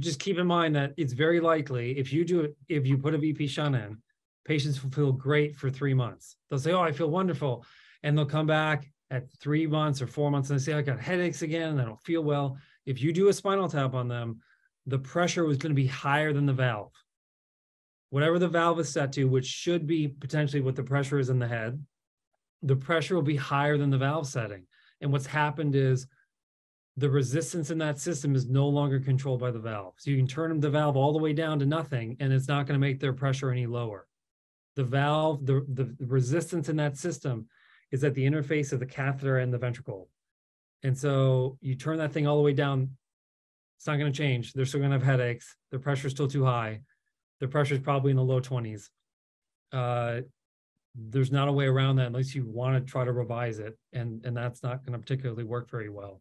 just keep in mind that it's very likely if you do it, if you put a VP shunt in, patients will feel great for 3 months. They'll say, oh, I feel wonderful. And they'll come back at 3 months or 4 months and they say, I got headaches again and I don't feel well. If you do a spinal tap on them, the pressure was going to be higher than the valve. Whatever the valve is set to, which should be potentially what the pressure is in the head, the pressure will be higher than the valve setting. And what's happened is the resistance in that system is no longer controlled by the valve. So you can turn the valve all the way down to nothing, and it's not going to make their pressure any lower. The valve, the resistance in that system is at the interface of the catheter and the ventricle. And so you turn that thing all the way down, it's not going to change. They're still going to have headaches. Their pressure is still too high. Their pressure is probably in the low 20s. There's not a way around that unless you want to try to revise it. And that's not going to particularly work very well.